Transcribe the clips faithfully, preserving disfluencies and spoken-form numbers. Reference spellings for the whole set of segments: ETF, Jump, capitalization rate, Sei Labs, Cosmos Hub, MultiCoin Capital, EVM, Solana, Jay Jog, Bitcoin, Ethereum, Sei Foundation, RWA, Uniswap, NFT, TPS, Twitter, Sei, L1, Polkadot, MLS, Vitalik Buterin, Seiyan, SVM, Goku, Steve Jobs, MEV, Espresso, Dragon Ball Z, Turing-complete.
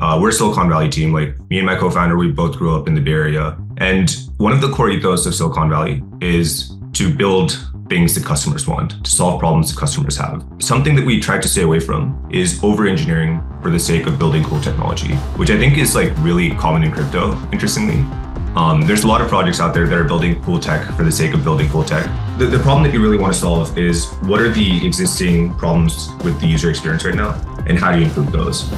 Uh, we're a Silicon Valley team. Like me and my co-founder, we both grew up in the Bay Area. And one of the core ethos of Silicon Valley is to build things that customers want, to solve problems that customers have. Something that we try to stay away from is over-engineering for the sake of building cool technology, which I think is like really common in crypto, interestingly. Um, there's a lot of projects out there that are building cool tech for the sake of building cool tech. The, the problem that you really want to solve is what are the existing problems with the user experience right now, and how do you improve those?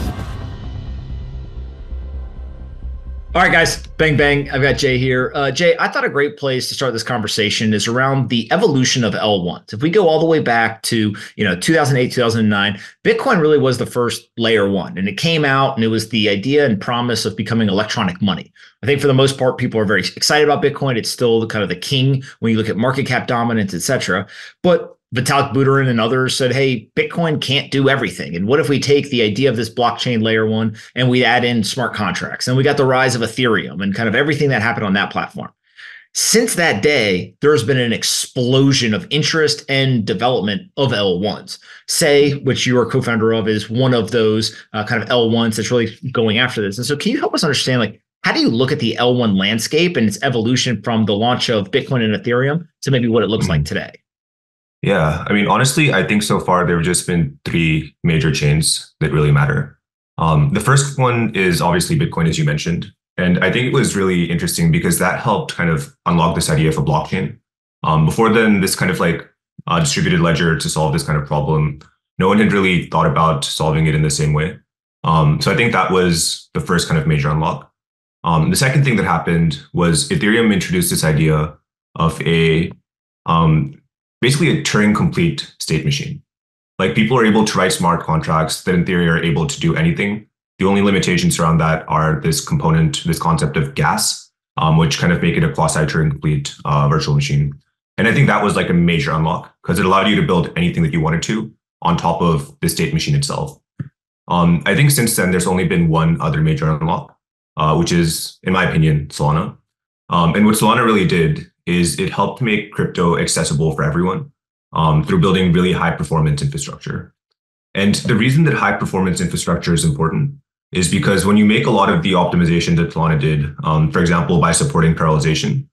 All right, guys, bang, bang. I've got Jay here. Uh, Jay, I thought a great place to start this conversation is around the evolution of L one. So if we go all the way back to, you know, two thousand eight, two thousand nine, Bitcoin really was the first layer one, and it came out and it was the idea and promise of becoming electronic money. I think for the most part, people are very excited about Bitcoin. It's still kind of the king when you look at market cap dominance, et cetera. But Vitalik Buterin and others said, hey, Bitcoin can't do everything. And what if we take the idea of this blockchain layer one and we add in smart contracts? And we got the rise of Ethereum and kind of everything that happened on that platform. Since that day, there's been an explosion of interest and development of L ones. Sei, which you are co-founder of, is one of those uh, kind of L ones that's really going after this. And so can you help us understand, like, how do you look at the L one landscape and its evolution from the launch of Bitcoin and Ethereum to maybe what it looks mm-hmm. like today? Yeah, I mean, honestly, I think so far there have just been three major chains that really matter. Um, the first one is obviously Bitcoin, as you mentioned. And I think it was really interesting because that helped kind of unlock this idea of a blockchain. Um, before then, this kind of like uh, distributed ledger to solve this kind of problem, no one had really thought about solving it in the same way. Um, so I think that was the first kind of major unlock. Um, the second thing that happened was Ethereum introduced this idea of a... Um, basically a Turing-complete state machine. Like, people are able to write smart contracts that in theory are able to do anything. The only limitations around that are this component, this concept of gas, um, which kind of make it a quasi-Turing-complete uh, virtual machine. And I think that was like a major unlock because it allowed you to build anything that you wanted to on top of the state machine itself. Um, I think since then, there's only been one other major unlock, uh, which is, in my opinion, Solana. Um, and what Solana really did is it helped make crypto accessible for everyone um, through building really high performance infrastructure. And the reason that high performance infrastructure is important is because when you make a lot of the optimization that Solana did, um, for example, by supporting parallelization,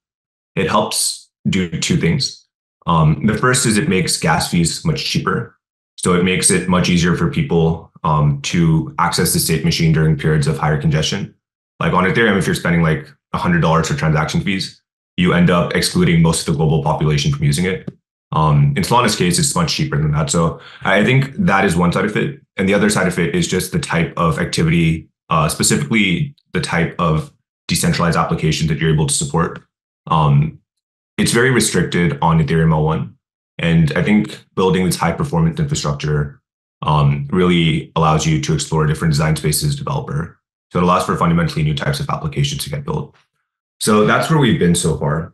it helps do two things. Um, the first is it makes gas fees much cheaper. So it makes it much easier for people um, to access the state machine during periods of higher congestion. Like on Ethereum, if you're spending like one hundred dollars for transaction fees, you end up excluding most of the global population from using it. Um, in Solana's case, it's much cheaper than that. So I think that is one side of it. And the other side of it is just the type of activity, uh, specifically the type of decentralized application that you're able to support. Um, it's very restricted on Ethereum L one. And I think building this high performance infrastructure um, really allows you to explore different design spaces as a developer. So it allows for fundamentally new types of applications to get built. So that's where we've been so far.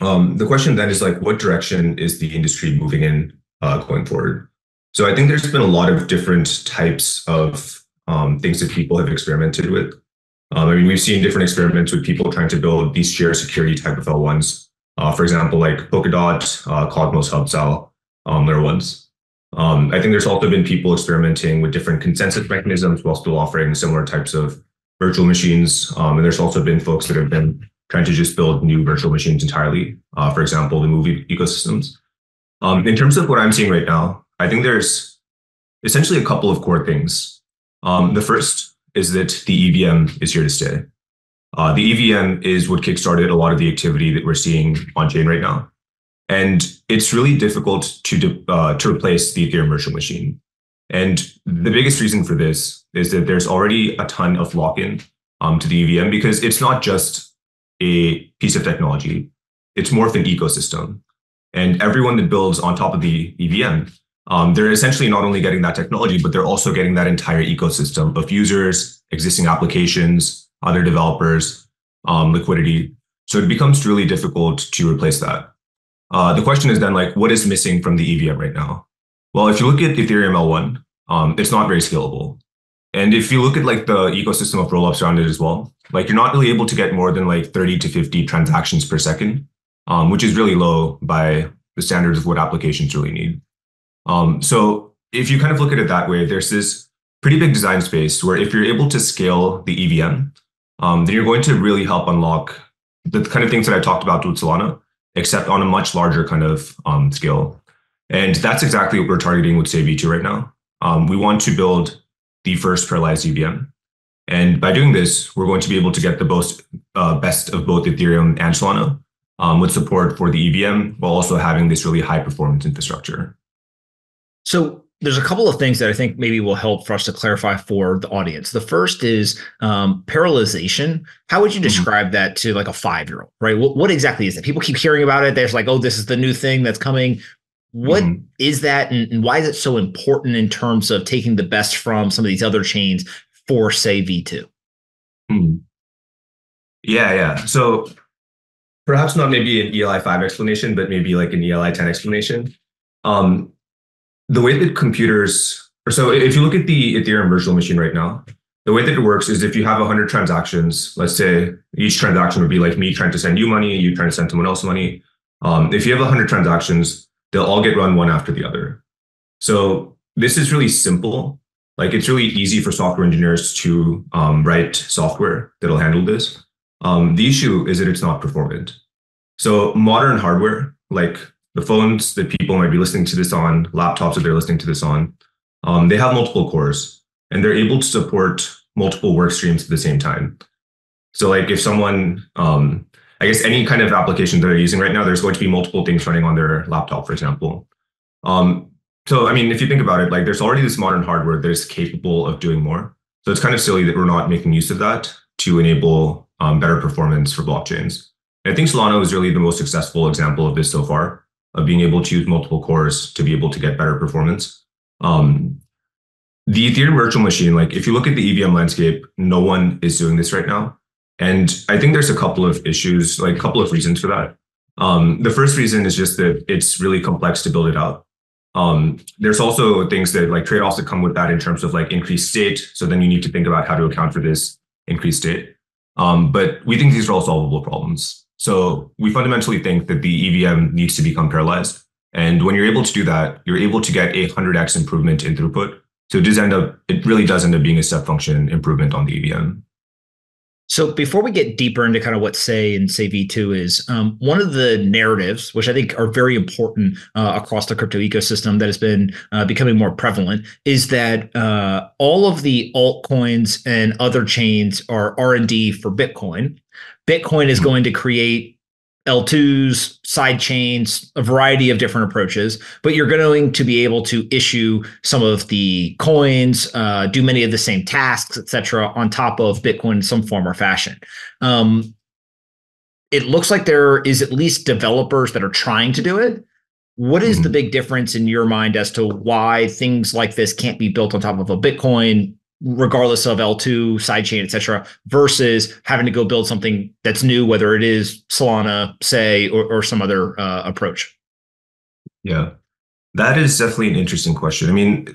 Um, the question then is, like, what direction is the industry moving in uh, going forward? So I think there's been a lot of different types of um, things that people have experimented with. Um, I mean, we've seen different experiments with people trying to build these sheer security type of L ones. Uh, for example, like Polkadot, uh, Cosmos Hub, Sei um, layer ones. Um, I think there's also been people experimenting with different consensus mechanisms while still offering similar types of virtual machines. Um, and there's also been folks that have been trying to just build new virtual machines entirely. Uh, for example, the movie ecosystems. Um, in terms of what I'm seeing right now, I think there's essentially a couple of core things. Um, the first is that the E V M is here to stay. Uh, the E V M is what kickstarted a lot of the activity that we're seeing on chain right now. And it's really difficult to, de- uh, to replace the Ethereum virtual machine. And the biggest reason for this is that there's already a ton of lock-in um, to the E V M because it's not just a piece of technology. It's more of an ecosystem. And everyone that builds on top of the E V M, um, they're essentially not only getting that technology, but they're also getting that entire ecosystem of users, existing applications, other developers, um, liquidity. So it becomes really difficult to replace that. Uh, the question is then, like, what is missing from the E V M right now? Well, if you look at Ethereum L one, um, it's not very scalable. And if you look at like the ecosystem of rollups around it as well, like, you're not really able to get more than like thirty to fifty transactions per second, um, which is really low by the standards of what applications really need. Um, so if you kind of look at it that way, there's this pretty big design space where if you're able to scale the E V M, um, then you're going to really help unlock the kind of things that I talked about with Solana, except on a much larger kind of um, scale. And that's exactly what we're targeting with Sei V two right now. Um, we want to build the first paralyzed E V M. And by doing this, we're going to be able to get the most, uh, best of both Ethereum and Solana um, with support for the E V M, while also having this really high performance infrastructure. So there's a couple of things that I think maybe will help for us to clarify for the audience. The first is um, parallelization. How would you describe mm-hmm. that to like a five-year-old, right? What, what exactly is that? People keep hearing about it. They're like, oh, this is the new thing that's coming. What mm-hmm. is that, and, and why is it so important in terms of taking the best from some of these other chains for Sei V two? Mm-hmm. Yeah, yeah. So perhaps not maybe an E L I five explanation, but maybe like an E L I ten explanation. Um, the way that computers, or so if you look at the Ethereum virtual machine right now, the way that it works is if you have one hundred transactions, let's say each transaction would be like me trying to send you money, you trying to send someone else money. Um, if you have one hundred transactions, they'll all get run one after the other. So this is really simple. Like it's really easy for software engineers to um, write software that'll handle this. Um, the issue is that it's not performant. So modern hardware, like the phones that people might be listening to this on, laptops that they're listening to this on, um, they have multiple cores and they're able to support multiple work streams at the same time. So like if someone, um, I guess any kind of application that they're using right now, there's going to be multiple things running on their laptop, for example. Um, so, I mean, if you think about it, like there's already this modern hardware that is capable of doing more. So it's kind of silly that we're not making use of that to enable um, better performance for blockchains. And I think Solana is really the most successful example of this so far, of being able to use multiple cores to be able to get better performance. Um, the Ethereum virtual machine, like if you look at the E V M landscape, no one is doing this right now. And I think there's a couple of issues, like a couple of reasons for that. Um, the first reason is just that it's really complex to build it out. Um, there's also things that like trade-offs that come with that in terms of like increased state. So then you need to think about how to account for this increased state. Um, but we think these are all solvable problems. So we fundamentally think that the E V M needs to become paralyzed. And when you're able to do that, you're able to get a one hundred x improvement in throughput. So it does end up, it really does end up being a step function improvement on the E V M. So before we get deeper into kind of what Sei and Sei V two is, um, one of the narratives, which I think are very important uh, across the crypto ecosystem that has been uh, becoming more prevalent, is that uh, all of the altcoins and other chains are R and D for Bitcoin. Bitcoin is going to create L twos, side chains, a variety of different approaches, but you're going to be able to issue some of the coins, uh, do many of the same tasks, et cetera, on top of Bitcoin in some form or fashion. Um, it looks like there is at least developers that are trying to do it. What is mm-hmm. the big difference in your mind as to why things like this can't be built on top of a Bitcoin, regardless of L two, sidechain, et cetera, versus having to go build something that's new, whether it is Solana, Sei, or, or some other uh, approach? Yeah, that is definitely an interesting question. I mean,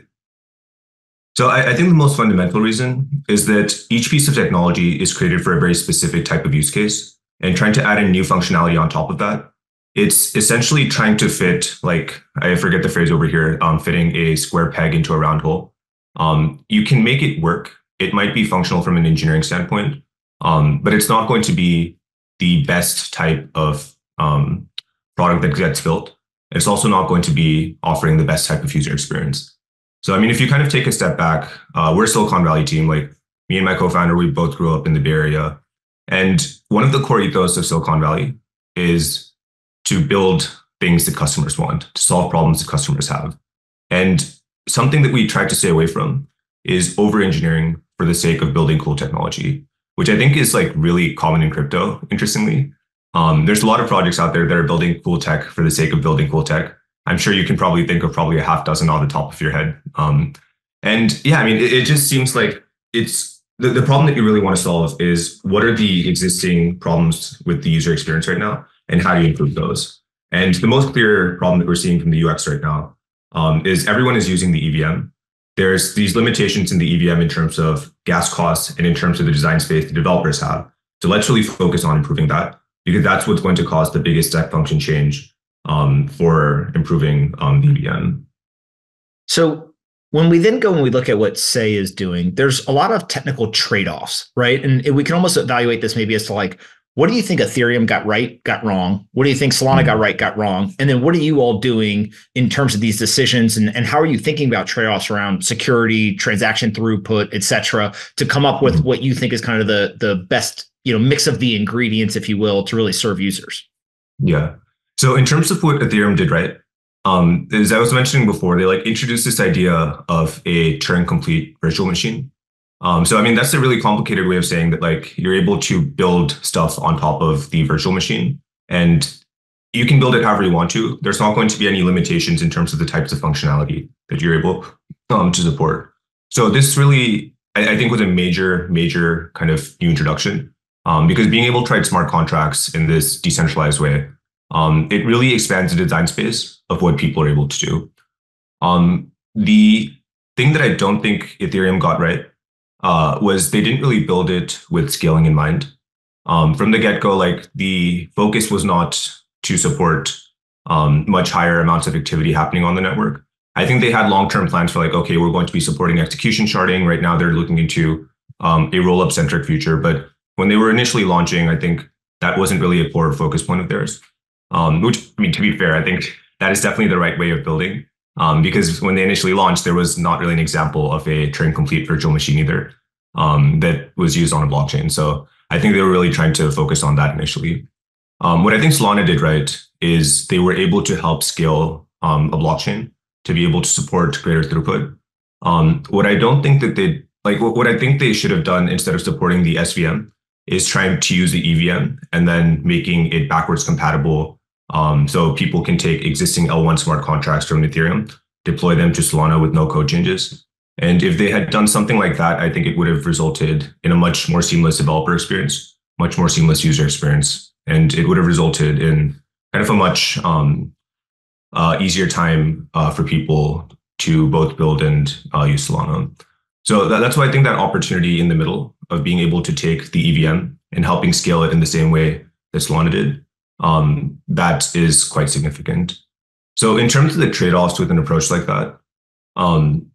so I, I think the most fundamental reason is that each piece of technology is created for a very specific type of use case, and trying to add in new functionality on top of that, it's essentially trying to fit, like, I forget the phrase over here, um, fitting a square peg into a round hole. Um, you can make it work. It might be functional from an engineering standpoint, um, but it's not going to be the best type of um, product that gets built. It's also not going to be offering the best type of user experience. So, I mean, if you kind of take a step back, uh, we're a Silicon Valley team. Like me and my co-founder, we both grew up in the Bay Area. And one of the core ethos of Silicon Valley is to build things that customers want, to solve problems that customers have. And something that we try to stay away from is over-engineering for the sake of building cool technology, which I think is like really common in crypto, interestingly. Um, there's a lot of projects out there that are building cool tech for the sake of building cool tech. I'm sure you can probably think of probably a half dozen on the top of your head. Um, and yeah, I mean, it, it just seems like it's the, the problem that you really want to solve is what are the existing problems with the user experience right now and how do you improve those? And the most clear problem that we're seeing from the U X right now Um, is everyone is using the E V M. There's these limitations in the E V M in terms of gas costs and in terms of the design space the developers have. So let's really focus on improving that because that's what's going to cause the biggest step function change um, for improving um, the E V M. So When we then go and we look at what Sei is doing, there's a lot of technical trade-offs, right? And we can almost evaluate this maybe as to like, what do you think Ethereum got right, got wrong? What do you think Solana got right, got wrong? And then what are you all doing in terms of these decisions? And, and how are you thinking about trade-offs around security, transaction throughput, et cetera, to come up with what you think is kind of the, the best, you know, mix of the ingredients, if you will, to really serve users? Yeah. So in terms of what Ethereum did right, um, as I was mentioning before, they like introduced this idea of a Turing-complete virtual machine. Um, so, I mean, that's a really complicated way of saying that, like, you're able to build stuff on top of the virtual machine, and you can build it however you want to. There's not going to be any limitations in terms of the types of functionality that you're able um, to support. So this really, I, I think, was a major, major kind of new introduction, um, because being able to write smart contracts in this decentralized way, um, it really expands the design space of what people are able to do. Um, the thing that I don't think Ethereum got right Uh, was they didn't really build it with scaling in mind. Um, from the get-go, like, the focus was not to support um, much higher amounts of activity happening on the network. I think they had long-term plans for like, okay, we're going to be supporting execution sharding. Right now they're looking into um, a rollup centric future. But when they were initially launching, I think that wasn't really a core focus point of theirs, um, which, I mean, to be fair, I think that is definitely the right way of building. Um, because when they initially launched, there was not really an example of a Turing-complete virtual machine either um, that was used on a blockchain. So I think they were really trying to focus on that initially. Um, what I think Solana did right is they were able to help scale um, a blockchain to be able to support greater throughput. Um, what I don't think that they like, what, what I think they should have done instead of supporting the S V M is trying to use the E V M and then making it backwards compatible. Um, so people can take existing L one smart contracts from Ethereum, deploy them to Solana with no code changes. And if they had done something like that, I think it would have resulted in a much more seamless developer experience, much more seamless user experience. And it would have resulted in kind of a much um, uh, easier time uh, for people to both build and uh, use Solana. So that, that's why I think that opportunity in the middle of being able to take the E V M and helping scale it in the same way that Solana did, Um, that is quite significant. So in terms of the trade-offs with an approach like that, um,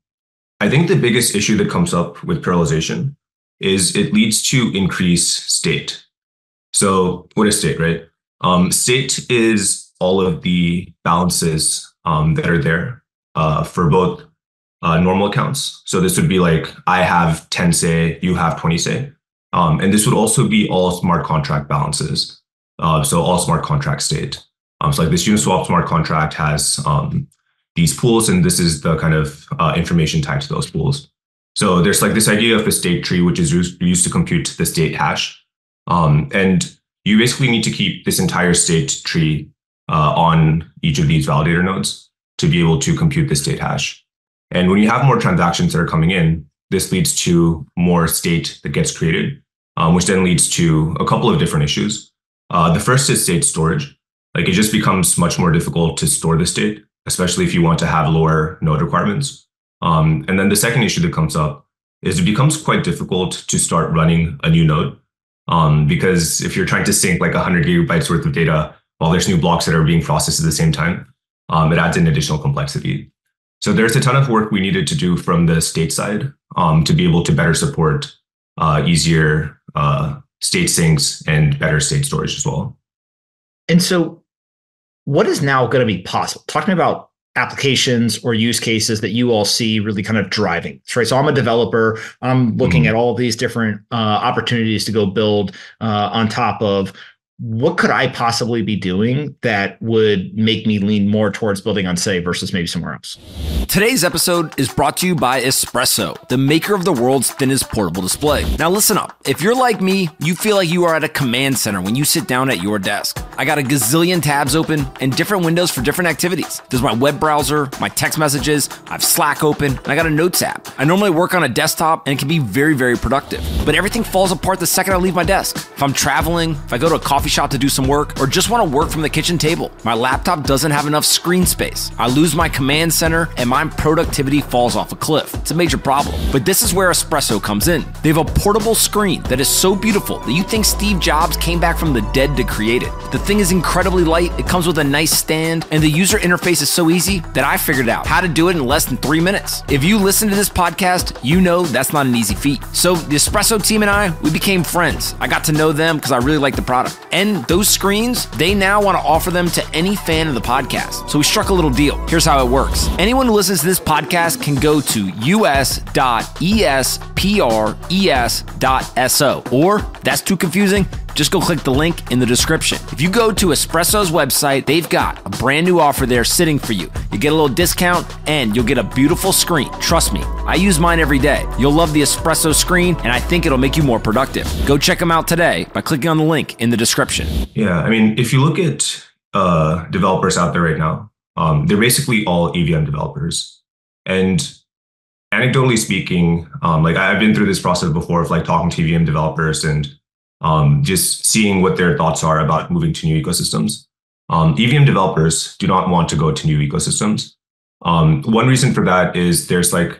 I think the biggest issue that comes up with parallelization is it leads to increased state. So what is state, right? Um, state is all of the balances um, that are there uh, for both uh, normal accounts. So this would be like, I have ten Sei, you have twenty Sei. Um, and this would also be all smart contract balances. Uh, so all smart contract state. Um, so like this Uniswap smart contract has um, these pools, and this is the kind of uh, information tied to those pools. So there's like this idea of a state tree, which is used to compute the state hash. Um, and you basically need to keep this entire state tree uh, on each of these validator nodes to be able to compute the state hash. And when you have more transactions that are coming in, this leads to more state that gets created, um, which then leads to a couple of different issues. Uh, the first is state storage. Like, it just becomes much more difficult to store the state, especially if you want to have lower node requirements. Um, and then the second issue that comes up is it becomes quite difficult to start running a new node, um, because if you're trying to sync like one hundred gigabytes worth of data while there's new blocks that are being processed at the same time, um, it adds an additional complexity. So there's a ton of work we needed to do from the state side um, to be able to better support uh, easier uh state syncs and better state storage as well. And so what is now going to be possible? Talking about applications or use cases that you all see really kind of driving, right? So I'm a developer. I'm looking mm-hmm. at all these different uh, opportunities to go build uh, on top of what could I possibly be doing that would make me lean more towards building on Sei versus maybe somewhere else? Today's episode is brought to you by Espresso, the maker of the world's thinnest portable display. Now listen up. If you're like me, you feel like you are at a command center when you sit down at your desk. I got a gazillion tabs open and different windows for different activities. There's my web browser, my text messages, I've Slack open, and I got a notes app. I normally work on a desktop and it can be very, very productive, but everything falls apart the second I leave my desk. If I'm traveling, if I go to a coffee shop to do some work, or just want to work from the kitchen table, my laptop doesn't have enough screen space. I lose my command center and my productivity falls off a cliff. It's a major problem. But this is where Espresso comes in. They have a portable screen that is so beautiful that you think Steve Jobs came back from the dead to create it. The thing is incredibly light, it comes with a nice stand, and the user interface is so easy that I figured out how to do it in less than three minutes. If you listen to this podcast, you know that's not an easy feat. So the Espresso team and I, we became friends. I got to know them because I really like the product. And those screens, they now want to offer them to any fan of the podcast. So we struck a little deal. Here's how it works. Anyone who listens to this podcast can go to us dot espres dot so, or that's too confusing, just go click the link in the description. If you go to Espresso's website, they've got a brand new offer there sitting for you. You get a little discount and you'll get a beautiful screen. Trust me, I use mine every day. You'll love the Espresso screen and I think it'll make you more productive. Go check them out today by clicking on the link in the description. Yeah, I mean, if you look at uh, developers out there right now, um, they're basically all E V M developers. And anecdotally speaking, um, like I've been through this process before of like talking to E V M developers and Um, just seeing what their thoughts are about moving to new ecosystems. Um, E V M developers do not want to go to new ecosystems. Um, one reason for that is there's like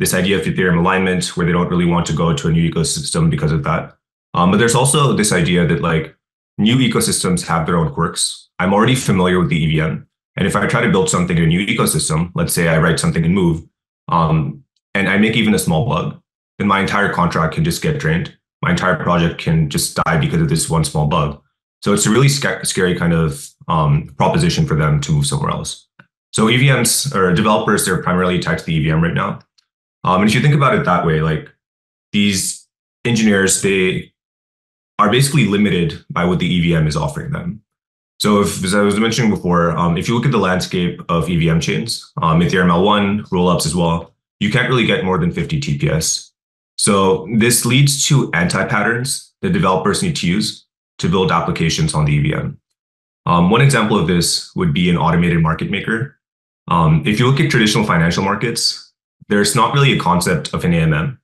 this idea of Ethereum alignment where they don't really want to go to a new ecosystem because of that. Um, but there's also this idea that like new ecosystems have their own quirks. I'm already familiar with the E V M. And if I try to build something in a new ecosystem, let's say I write something in Move, um, and I make even a small bug, then my entire contract can just get drained. My entire project can just die because of this one small bug. So it's a really sc scary kind of um, proposition for them to move somewhere else. So E V Ms or developers, they're primarily tied to the E V M right now. Um, and if you think about it that way, like these engineers, they are basically limited by what the E V M is offering them. So if, as I was mentioning before, um, if you look at the landscape of E V M chains, um, Ethereum L one, rollups as well, you can't really get more than fifty T P S. So this leads to anti-patterns that developers need to use to build applications on the E V M. Um, one example of this would be an automated market maker. Um, if you look at traditional financial markets, there's not really a concept of an A M M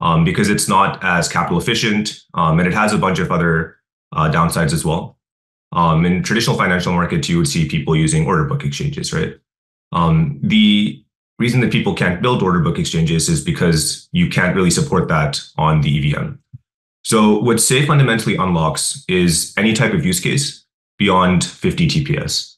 um, because it's not as capital efficient um, and it has a bunch of other uh, downsides as well. Um, in traditional financial markets, you would see people using order book exchanges, right? Um, the reason that people can't build order book exchanges is because you can't really support that on the E V M. So what Sei fundamentally unlocks is any type of use case beyond fifty T P S.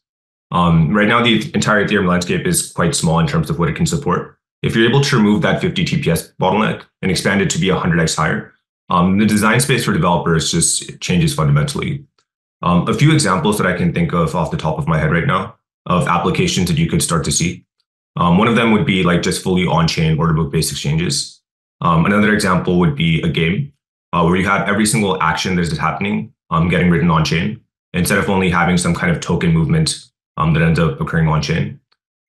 Um, right now, the entire Ethereum landscape is quite small in terms of what it can support. If you're able to remove that fifty T P S bottleneck and expand it to be one hundred X higher, um, the design space for developers just changes fundamentally. Um, a few examples that I can think of off the top of my head right now of applications that you could start to see. Um, one of them would be like just fully on-chain order book-based exchanges. Um, another example would be a game uh, where you have every single action that's happening um, getting written on-chain instead of only having some kind of token movement um, that ends up occurring on-chain.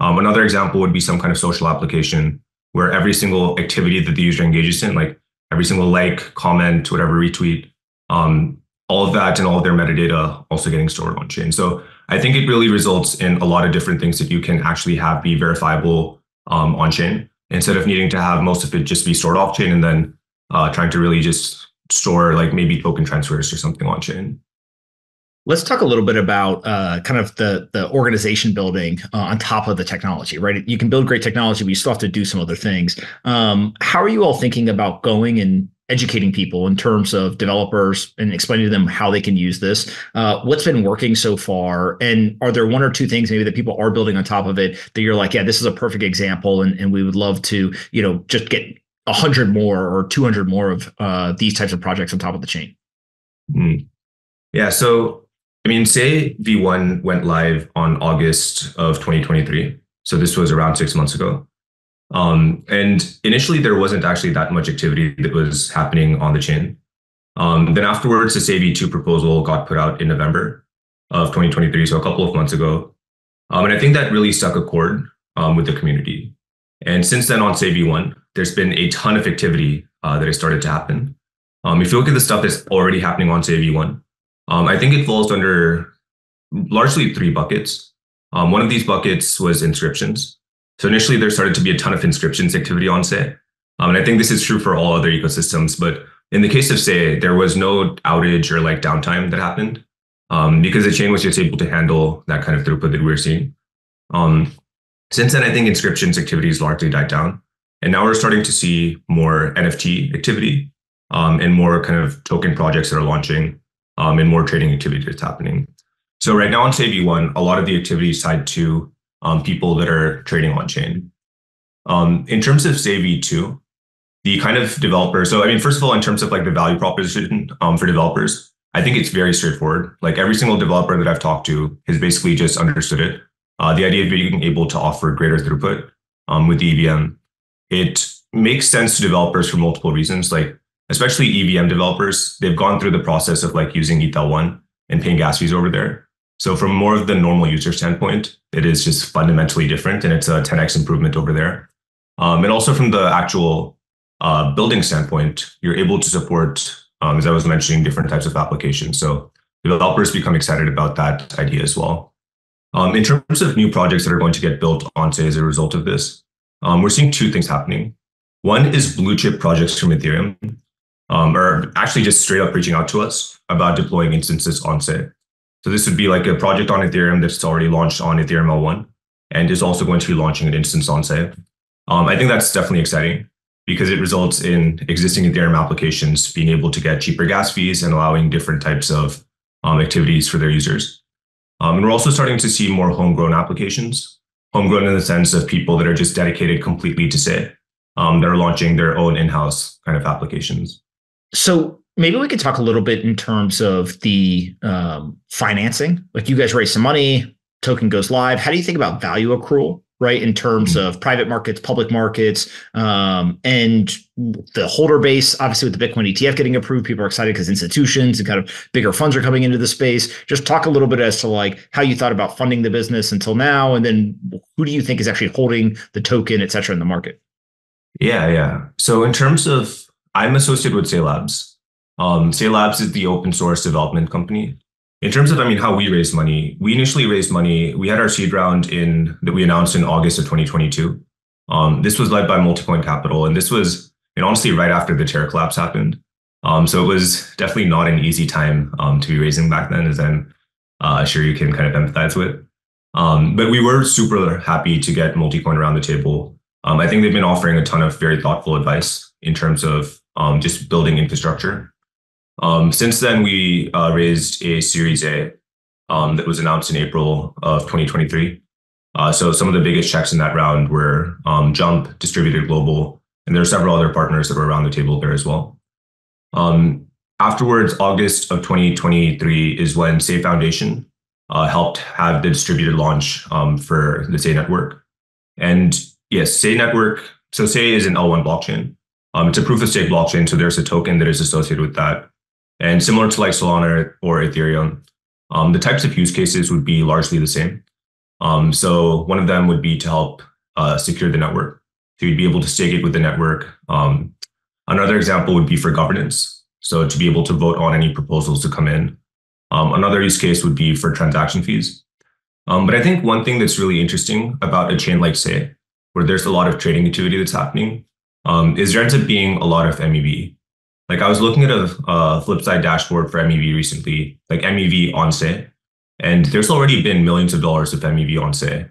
Um, another example would be some kind of social application where every single activity that the user engages in, like every single like, comment, whatever, retweet, um, all of that and all of their metadata also getting stored on-chain. So I think it really results in a lot of different things that you can actually have be verifiable um, on-chain instead of needing to have most of it just be stored off-chain and then uh, trying to really just store like maybe token transfers or something on-chain. Let's talk a little bit about uh, kind of the, the organization building uh, on top of the technology, right? You can build great technology, but you still have to do some other things. Um, how are you all thinking about going and educating people in terms of developers and explaining to them how they can use this? Uh, what's been working so far? And are there one or two things maybe that people are building on top of it that you're like, yeah, this is a perfect example. And, and we would love to, you know, just get a hundred more or two hundred more of uh, these types of projects on top of the chain. Mm. Yeah. So, I mean, Sei V one went live on August of twenty twenty-three. So this was around six months ago. Um, and initially, there wasn't actually that much activity that was happening on the chain. Um, then afterwards, the Sei V two proposal got put out in November of twenty twenty-three, so a couple of months ago. Um, and I think that really stuck a chord um, with the community. And since then on Sei V one, there's been a ton of activity uh, that has started to happen. Um, if you look at the stuff that's already happening on Sei V one, um, I think it falls under largely three buckets. Um, one of these buckets was inscriptions. So initially, there started to be a ton of inscriptions activity on Sei. Um, and I think this is true for all other ecosystems, but In the case of Sei, there was no outage or like downtime that happened um, because the chain was just able to handle that kind of throughput that we were seeing. Um, since then, I think inscriptions activities largely died down. And now we're starting to see more N F T activity um, and more kind of token projects that are launching um, and more trading activity that's happening. So right now on Sei V one, a lot of the activity is tied to um, people that are trading on chain. Um, in terms of Sei V two, the kind of developer, so I mean, first of all, in terms of like the value proposition um, for developers, I think it's very straightforward. Like every single developer that I've talked to has basically just understood it. Uh, the idea of being able to offer greater throughput um, with the E V M, it makes sense to developers for multiple reasons. Like especially E V M developers, they've gone through the process of like using E T H L one and paying gas fees over there. So from more of the normal user standpoint, it is just fundamentally different, and it's a ten X improvement over there. Um, and also from the actual uh, building standpoint, you're able to support, um, as I was mentioning, different types of applications. So developers become excited about that idea as well. Um, in terms of new projects that are going to get built on Sei as a result of this, um, we're seeing two things happening. One is blue chip projects from Ethereum, um, or actually just straight up reaching out to us about deploying instances on Sei. So this would be like a project on Ethereum that's already launched on Ethereum L one and is also going to be launching an instance on Sei. Um, I think that's definitely exciting because it results in existing Ethereum applications being able to get cheaper gas fees and allowing different types of um, activities for their users. Um, and we're also starting to see more homegrown applications, homegrown in the sense of people that are just dedicated completely to Sei, um, that are launching their own in-house kind of applications. So maybe we could talk a little bit in terms of the um, financing. Like you guys raise some money, token goes live. How do you think about value accrual, right? In terms mm-hmm. of private markets, public markets, um, and the holder base, obviously with the Bitcoin E T F getting approved, people are excited because institutions and kind of bigger funds are coming into the space. Just talk a little bit as to like how you thought about funding the business until now, and then who do you think is actually holding the token, et cetera, in the market? Yeah, yeah. So in terms of, I'm associated with Sei Labs. Um, Sei Labs is the open source development company. In terms of, I mean, how we raise money, we initially raised money. We had our seed round in that we announced in August of twenty twenty-two. Um, this was led by MultiCoin Capital, and this was, and honestly, right after the Terra collapse happened. Um, so it was definitely not an easy time um, to be raising back then, as I'm uh, sure you can kind of empathize with. Um, but we were super happy to get MultiCoin around the table. Um, I think they've been offering a ton of very thoughtful advice in terms of um, just building infrastructure. Um, since then, we uh, raised a Series A um, that was announced in April of twenty twenty-three. Uh, so some of the biggest checks in that round were um, Jump, Distributed Global, and there are several other partners that were around the table there as well. Um, afterwards, August of twenty twenty-three is when Sei Foundation uh, helped have the distributed launch um, for the Sei Network. And yes, Sei Network, so Sei is an L one blockchain. Um, it's a proof of stake blockchain, so there's a token that is associated with that. And similar to like Solana or Ethereum, um, the types of use cases would be largely the same. Um, so one of them would be to help uh, secure the network. So you'd be able to stake it with the network. Um, another example would be for governance. So to be able to vote on any proposals to come in. Um, another use case would be for transaction fees. Um, but I think one thing that's really interesting about a chain like Sei, where there's a lot of trading activity that's happening, um, is there ends up being a lot of M E V. Like I was looking at a, a Flipside dashboard for M E V recently, like M E V on Sei, and there's already been millions of dollars of M E V on Sei,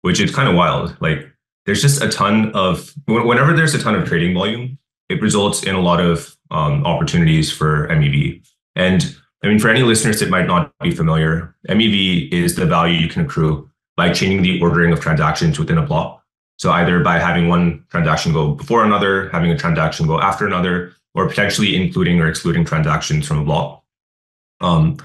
which is kind of wild. Like there's just a ton of, whenever there's a ton of trading volume, it results in a lot of um, opportunities for M E V. And I mean, for any listeners that might not be familiar, M E V is the value you can accrue by changing the ordering of transactions within a block. So either by having one transaction go before another, having a transaction go after another, or potentially including or excluding transactions from a block. Um,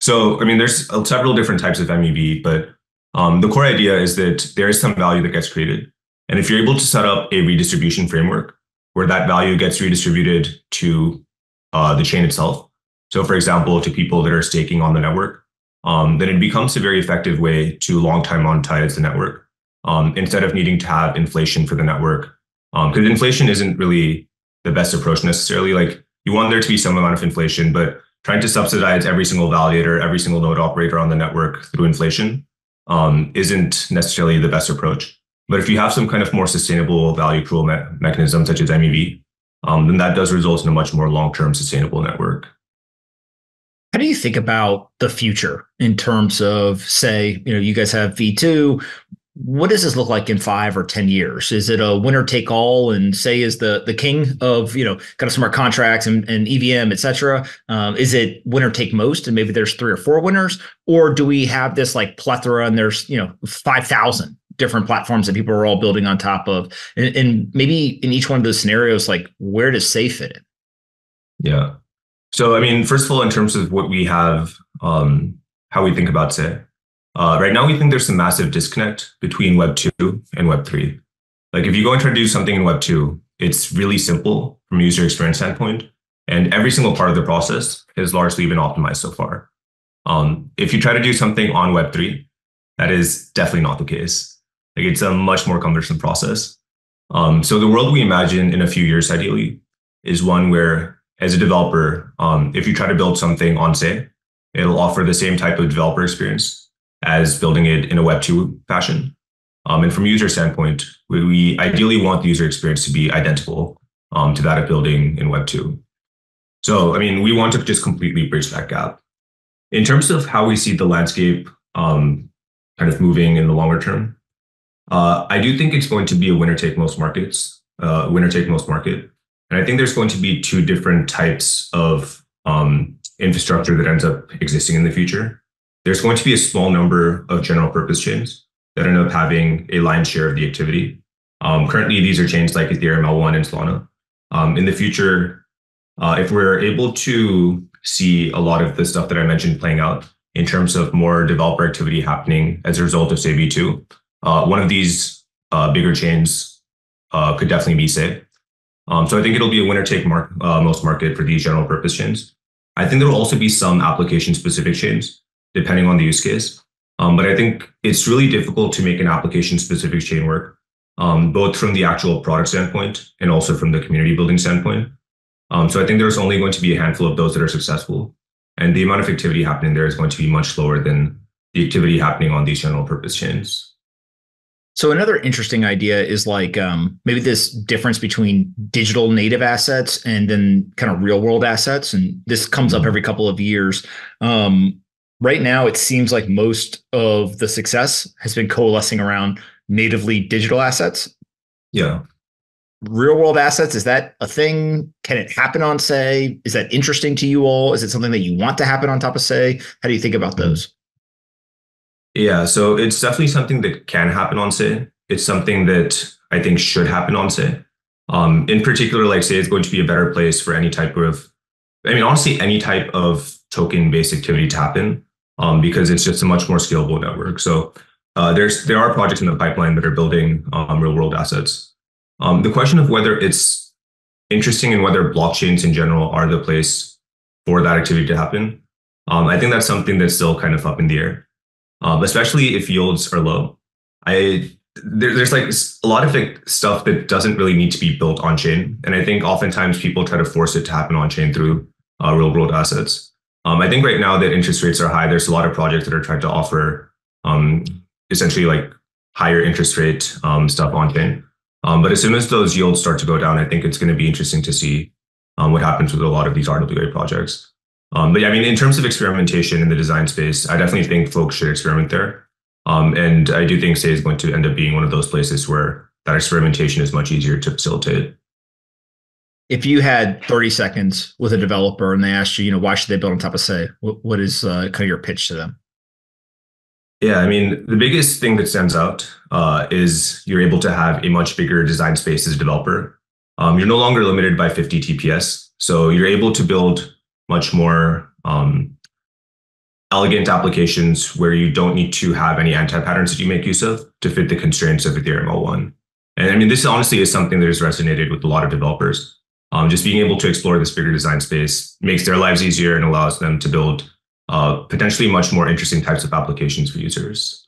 so, I mean, there's several different types of M E V, but um, the core idea is that there is some value that gets created. And if you're able to set up a redistribution framework where that value gets redistributed to uh, the chain itself, so for example, to people that are staking on the network, um, then it becomes a very effective way to long time monetize the network um, instead of needing to have inflation for the network. Because um, inflation isn't really the best approach necessarily. Like you want there to be some amount of inflation, but trying to subsidize every single validator, every single node operator on the network through inflation um, isn't necessarily the best approach. But if you have some kind of more sustainable value accrual me mechanism, such as M E V, um, then that does result in a much more long-term sustainable network. How do you think about the future in terms of, say, you know, you guys have V two. What does this look like in five or ten years? Is it a winner take all and Sei is the the king of, you know, kind of smart contracts and, and E V M, et cetera? Um, is it winner take most and maybe there's three or four winners? Or do we have this like plethora and there's, you know, five thousand different platforms that people are all building on top of? And, and maybe in each one of those scenarios, like where does Sei fit in? Yeah. So, I mean, first of all, in terms of what we have, um, how we think about Sei. Uh, right now, we think there's some massive disconnect between Web two and Web three. Like if you go and try to do something in Web two, it's really simple from a user experience standpoint, and every single part of the process has largely been optimized so far. Um, if you try to do something on Web three, that is definitely not the case. Like it's a much more cumbersome process. Um, so the world we imagine in a few years, ideally, is one where as a developer, um, if you try to build something on Sei, it'll offer the same type of developer experience as building it in a Web two fashion. Um, and from user standpoint, we, we ideally want the user experience to be identical um, to that of building in Web two. So, I mean, we want to just completely bridge that gap. In terms of how we see the landscape um, kind of moving in the longer term, uh, I do think it's going to be a winner-take-most markets, uh, winner-take-most market. And I think there's going to be two different types of um, infrastructure that ends up existing in the future. There's going to be a small number of general purpose chains that end up having a lion's share of the activity. Um, currently, these are chains like Ethereum, L one, and Solana. Um, in the future, uh, if we're able to see a lot of the stuff that I mentioned playing out in terms of more developer activity happening as a result of, say, V two, uh, one of these uh, bigger chains uh, could definitely be Sei. Um, so I think it'll be a winner-take mark, uh, most market for these general purpose chains. I think there will also be some application-specific chains, depending on the use case. Um, but I think it's really difficult to make an application-specific chain work, um, both from the actual product standpoint and also from the community building standpoint. Um, so I think there's only going to be a handful of those that are successful. And the amount of activity happening there is going to be much lower than the activity happening on these general purpose chains. So another interesting idea is like um, maybe this difference between digital native assets and then kind of real world assets. And this comes up every couple of years. Um, Right now, it seems like most of the success has been coalescing around natively digital assets. Yeah. Real world assets, is that a thing? Can it happen on Sei? Is that interesting to you all? Is it something that you want to happen on top of Sei? How do you think about those? Yeah, so it's definitely something that can happen on Sei. It's something that I think should happen on Sei. Um, in particular, like Sei is going to be a better place for any type of, I mean, honestly, any type of token-based activity to happen, um, because it's just a much more scalable network. So uh, there's there are projects in the pipeline that are building um, real-world assets. Um, the question of whether it's interesting and whether blockchains in general are the place for that activity to happen, um, I think that's something that's still kind of up in the air, um, especially if yields are low. I there, there's like a lot of like, stuff that doesn't really need to be built on-chain, and I think oftentimes people try to force it to happen on-chain through uh, real-world assets. Um, I think right now that interest rates are high, there's a lot of projects that are trying to offer um, essentially like higher interest rate um, stuff on chain. Um, but as soon as those yields start to go down, I think it's going to be interesting to see um, what happens with a lot of these R W A projects. Um, but yeah, I mean, in terms of experimentation in the design space, I definitely think folks should experiment there. Um, and I do think Sei is going to end up being one of those places where that experimentation is much easier to facilitate. If you had thirty seconds with a developer and they asked you, you know, why should they build on top of Sei? What, what is uh, kind of your pitch to them? Yeah, I mean, the biggest thing that stands out uh, is you're able to have a much bigger design space as a developer. Um, you're no longer limited by fifty T P S. So you're able to build much more um, elegant applications where you don't need to have any anti-patterns that you make use of to fit the constraints of Ethereum L one. And I mean, this honestly is something that has resonated with a lot of developers. Um, just being able to explore this bigger design space makes their lives easier and allows them to build uh, potentially much more interesting types of applications for users.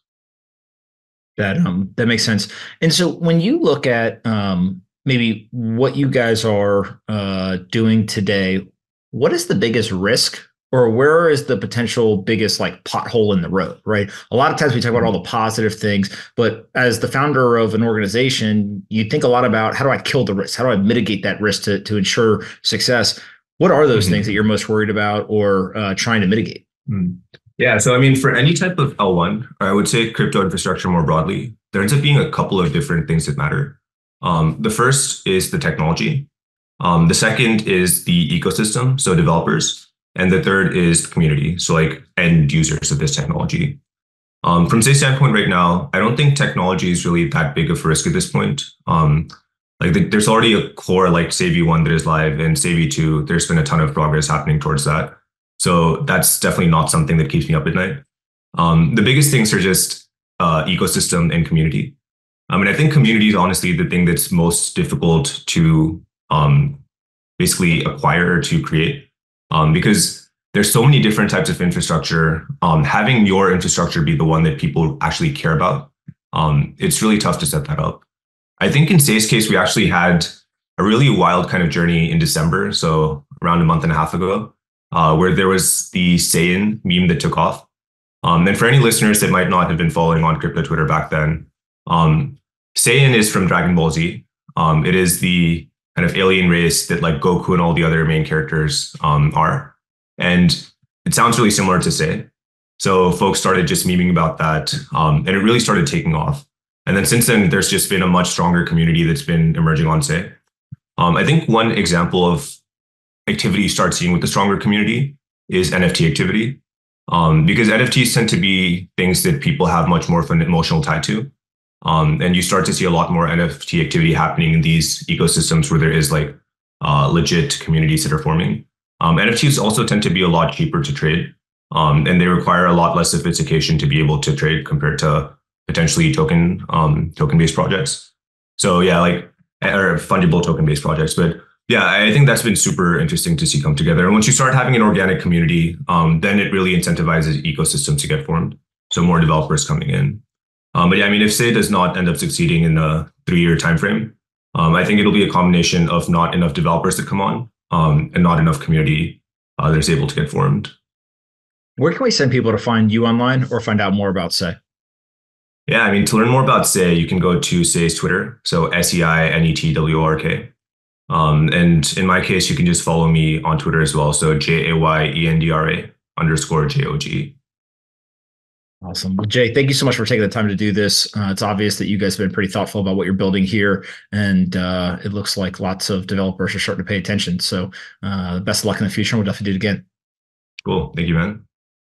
That um, that makes sense. And so when you look at um, maybe what you guys are uh, doing today, what is the biggest risk or where is the potential biggest like pothole in the road, right? A lot of times we talk about all the positive things, but as the founder of an organization, you think a lot about how do I kill the risk? How do I mitigate that risk to, to ensure success? What are those mm-hmm. things that you're most worried about or uh, trying to mitigate? Mm. Yeah, so I mean, for any type of L one, I would say crypto infrastructure more broadly, there ends up being a couple of different things that matter. Um, the first is the technology. Um, the second is the ecosystem, so developers. And the third is the community, so like end users of this technology. Um, from Sei's standpoint right now, I don't think technology is really that big of a risk at this point. Um, like the, there's already a core like Sei V one that is live, and Sei V two, there's been a ton of progress happening towards that. So that's definitely not something that keeps me up at night. Um, the biggest things are just uh, ecosystem and community. I mean, I think community is honestly the thing that's most difficult to um, basically acquire or to create, um, because there's so many different types of infrastructure. Um, having your infrastructure be the one that people actually care about, um, it's really tough to set that up. I think in Sei's case, we actually had a really wild kind of journey in December, so around a month and a half ago. Uh, where there was the Seiyan meme that took off. Um, and for any listeners that might not have been following on crypto Twitter back then, um, Seiyan is from Dragon Ball Z. Um, it is the kind of alien race that like Goku and all the other main characters um, are. And it sounds really similar to Sei. So folks started just memeing about that. Um, and it really started taking off. And then since then, there's just been a much stronger community that's been emerging on Sei. Um, I think one example of activity you start seeing with the stronger community is N F T activity, um, because N F Ts tend to be things that people have much more of an emotional tie to. Um, and you start to see a lot more N F T activity happening in these ecosystems where there is like uh, legit communities that are forming. Um, N F Ts also tend to be a lot cheaper to trade, um, and they require a lot less sophistication to be able to trade compared to potentially token um, token-based projects. So yeah, like or fungible token-based projects, but yeah, I think that's been super interesting to see come together. And once you start having an organic community, um, then it really incentivizes ecosystems to get formed. So more developers coming in. Um, but yeah, I mean, if Sei does not end up succeeding in the three-year timeframe, um, I think it'll be a combination of not enough developers that come on um, and not enough community uh, that's able to get formed. Where can we send people to find you online or find out more about Sei? Yeah, I mean, to learn more about Sei, you can go to Sei's Twitter. So S E I N E T W O R K. Um, and in my case, you can just follow me on Twitter as well. So J A Y E N D R A underscore J O G. Awesome. Well, Jay, thank you so much for taking the time to do this. Uh, it's obvious that you guys have been pretty thoughtful about what you're building here. And uh, it looks like lots of developers are starting to pay attention. So uh, best of luck in the future. We'll definitely do it again. Cool. Thank you, man.